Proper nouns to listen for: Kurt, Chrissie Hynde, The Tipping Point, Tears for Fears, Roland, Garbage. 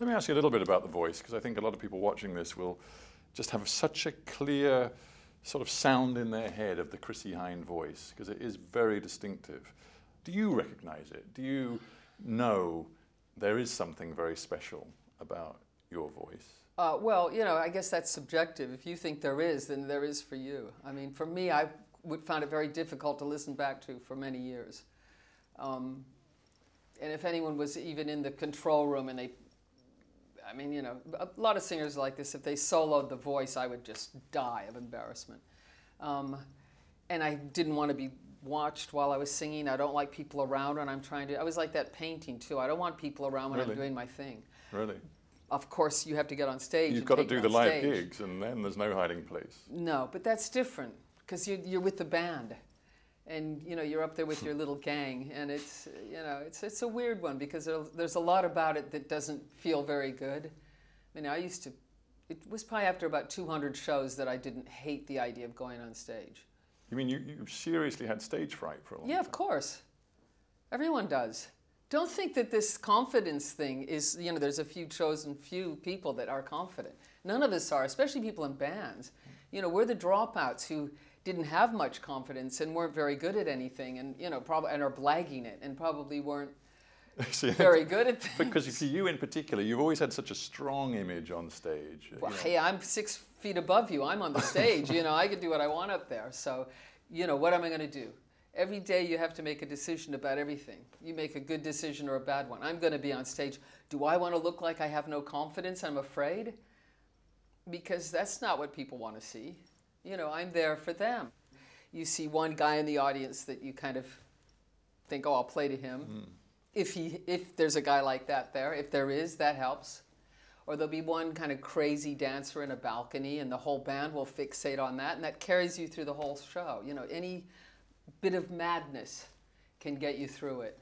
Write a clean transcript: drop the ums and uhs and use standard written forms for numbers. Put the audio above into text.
Let me ask you a little bit about the voice, because I think a lot of people watching this will just have such a clear sort of sound in their head of the Chrissie Hynde voice, because it is very distinctive. Do you recognize it? Do you know there is something very special about your voice? Well, you know, I guess that's subjective. If you think there is, then there is for you. I mean, for me, I found it very difficult to listen back to for many years. And if anyone was even in the control room and they, I mean, you know, a lot of singers like this, if they soloed the voice, I would just die of embarrassment. And I didn't want to be watched while I was singing. I don't like people around when I'm trying to, I was like that painting too. I don't want people around when I'm doing my thing. Really? Of course, you have to get on stage. You've got to do the live gigs, and then there's no hiding place. No, but that's different, because you're with the band. And you know, you're up there with your little gang, and it's, you know, it's a weird one, because there's a lot about it that doesn't feel very good. I mean, I used to, it was probably after about 200 shows that I didn't hate the idea of going on stage. You mean you seriously had stage fright for a long time? Yeah, of course. Everyone does. Don't think that this confidence thing is, you know, there's a few people that are confident. None of us are, especially people in bands. You know, we're the dropouts who didn't have much confidence and weren't very good at anything, and you know, probably, and are blagging it, and probably weren't very good at things. Because for you in particular, you've always had such a strong image on stage. Well, hey, I'm 6 feet above you. I'm on the stage. You know, I can do what I want up there. So, you know, what am I going to do? Every day you have to make a decision about everything. You make a good decision or a bad one. I'm going to be on stage. Do I want to look like I have no confidence? I'm afraid, because that's not what people want to see. You know, I'm there for them. You see one guy in the audience that you kind of think, oh, I'll play to him. If there's a guy like that there, if there is, that helps. Or there'll be one kind of crazy dancer in a balcony, and the whole band will fixate on that, and that carries you through the whole show. You know, any bit of madness can get you through it.